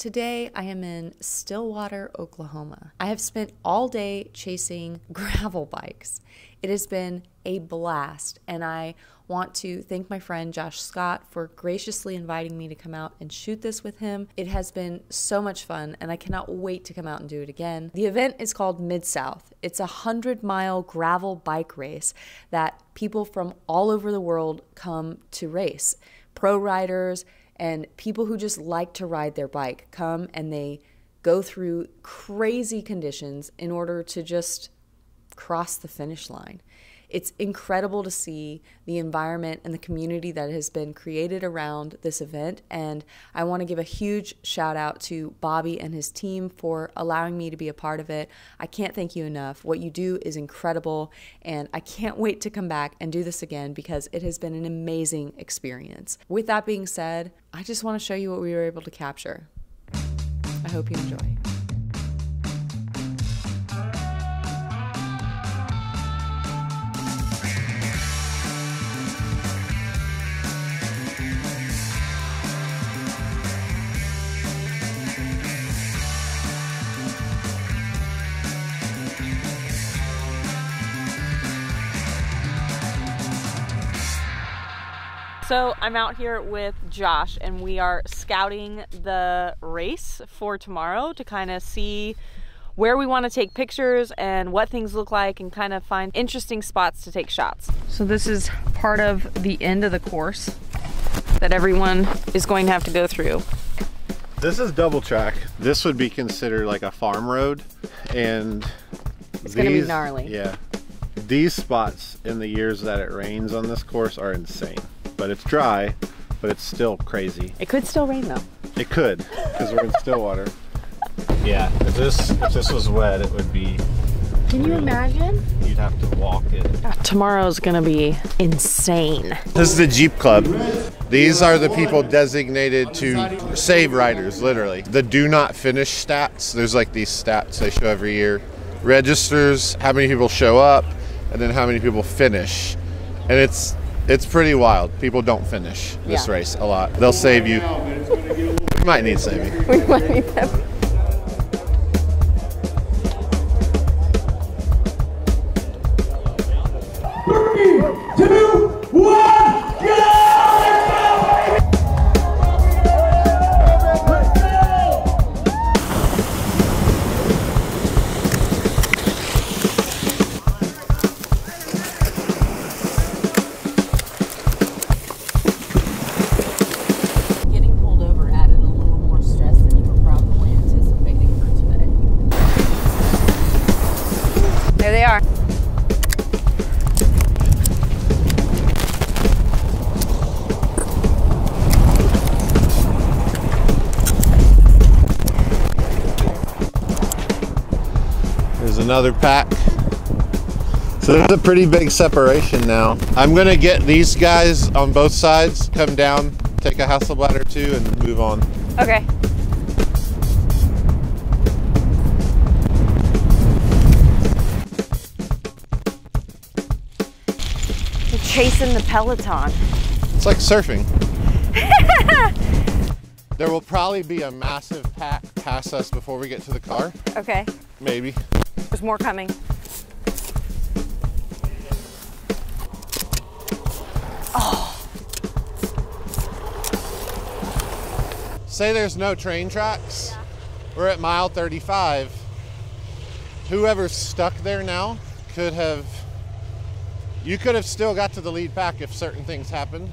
Today I am in Stillwater, Oklahoma. I have spent all day chasing gravel bikes. It has been a blast, and I want to thank my friend Josh Scott for graciously inviting me to come out and shoot this with him. It has been so much fun, and I cannot wait to come out and do it again. The event is called Mid-South. It's a 100-mile gravel bike race that people from all over the world come to race. Pro riders, and people who just like to ride their bike come and they go through crazy conditions in order to just cross the finish line. It's incredible to see the environment and the community that has been created around this event, and I want to give a huge shout out to Bobby and his team for allowing me to be a part of it. I can't thank you enough. What you do is incredible, and I can't wait to come back and do this again because it has been an amazing experience. With that being said, I just want to show you what we were able to capture. I hope you enjoy. So I'm out here with Josh, and we are scouting the race for tomorrow to kind of see where we want to take pictures and what things look like and kind of find interesting spots to take shots. So this is part of the end of the course that everyone is going to have to go through. This is double track. This would be considered like a farm road, and it's going to be gnarly. Yeah. These spots in the years that it rains on this course are insane. But it's dry, but it's still crazy. It could still rain though. It could, because we're in Stillwater. Yeah, if this was wet, it would be... Can you imagine? You'd have to walk it. Tomorrow's gonna be insane. This is the Jeep Club. These are the people designated to save riders, literally. The do not finish stats, there's like these stats they show every year. Registers, how many people show up, and then how many people finish. And it's pretty wild. People don't finish this race a lot. They'll save you. We might need saving. We might need them. Another pack. So there's a pretty big separation now. I'm gonna get these guys on both sides, come down, take a Hasselblad or two, and move on. Okay. You're chasing the Peloton. It's like surfing. There will probably be a massive pack past us before we get to the car. Okay. Maybe. There's more coming. Oh. Say there's no train tracks. Yeah. We're at mile 35. Whoever's stuck there now could have, you could have still got to the lead pack if certain things happened,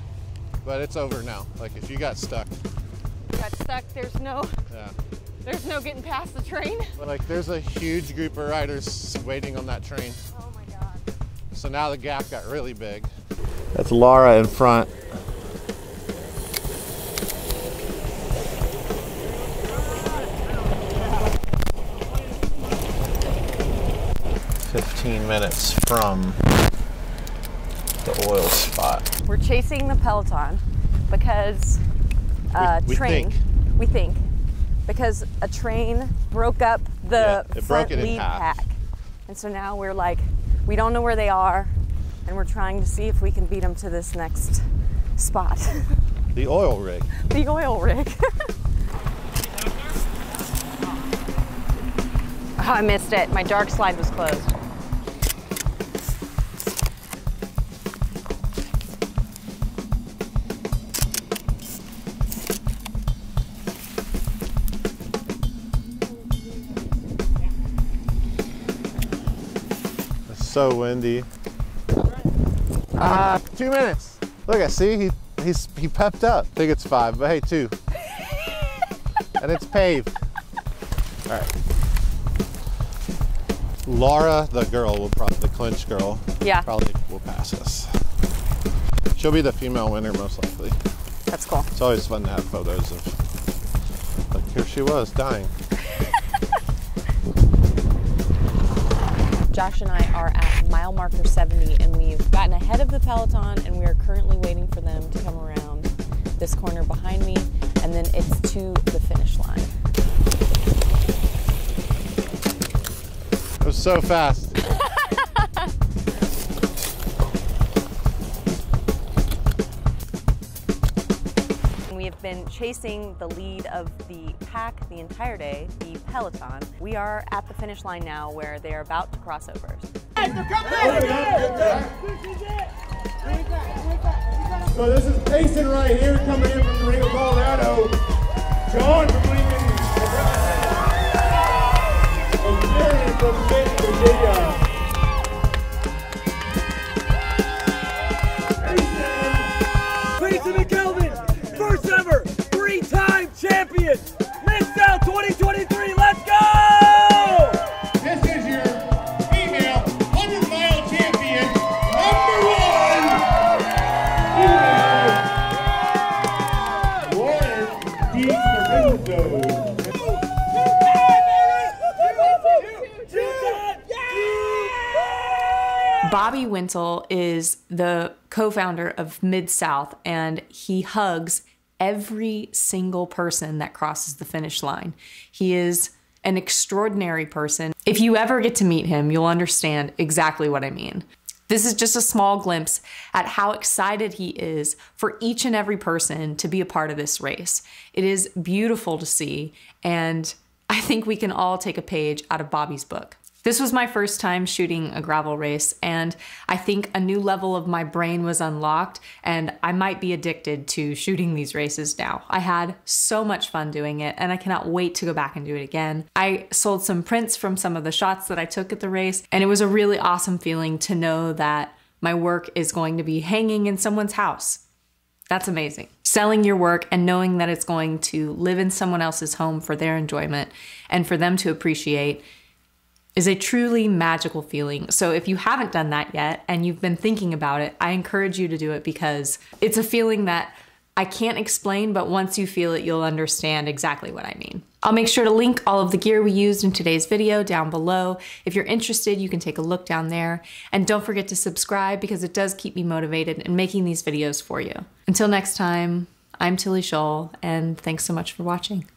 but it's over now. Like if you got stuck. There's no. Yeah. There's no getting past the train. Like, there's a huge group of riders waiting on that train. Oh my God. So now the gap got really big. That's Laura in front. Yeah. 15 minutes from the oil spot. We're chasing the Peloton because we think. Because a train broke up the front lead pack. And so now we're like, we don't know where they are, and we're trying to see if we can beat them to this next spot. The oil rig. The oil rig. I missed it. My dark slide was closed. It's so windy. 2 minutes. Look, I see he pepped up. I think it's 5, but hey, 2. And it's paved. All right. Laura, the girl, will probably, the clinch girl, yeah, probably will pass us. She'll be the female winner most likely. That's cool. It's always fun to have photos of, like, here she was dying. Josh and I are at mile marker 70, and we've gotten ahead of the peloton, and we are currently waiting for them to come around this corner behind me, and then it's to the finish line. It was so fast. We have been chasing the lead of the pack the entire day, the peloton. We are at the finish line now, where they are about to cross over. So this is Payson right here, coming in from Rio Colorado. John from Lincoln, and Jerry from Virginia. Payson McElveen, first ever three-time champion, Mid-South 2023. Let's go! This is your female 100-mile champion, #1, Dean Caruso. Bobby Wintzel is the co-founder of Mid-South, and he hugs every single person that crosses the finish line. He is an extraordinary person. If you ever get to meet him, you'll understand exactly what I mean. This is just a small glimpse at how excited he is for each and every person to be a part of this race. It is beautiful to see, and I think we can all take a page out of Bobby's book. This was my first time shooting a gravel race, and I think a new level of my brain was unlocked, and I might be addicted to shooting these races now. I had so much fun doing it, and I cannot wait to go back and do it again. I sold some prints from some of the shots that I took at the race, and it was a really awesome feeling to know that my work is going to be hanging in someone's house. That's amazing. Selling your work and knowing that it's going to live in someone else's home for their enjoyment and for them to appreciate is a truly magical feeling. So if you haven't done that yet and you've been thinking about it, I encourage you to do it, because it's a feeling that I can't explain, but once you feel it, you'll understand exactly what I mean. I'll make sure to link all of the gear we used in today's video down below. If you're interested, you can take a look down there. And don't forget to subscribe, because it does keep me motivated in making these videos for you. Until next time, I'm Tilly Shull, and thanks so much for watching.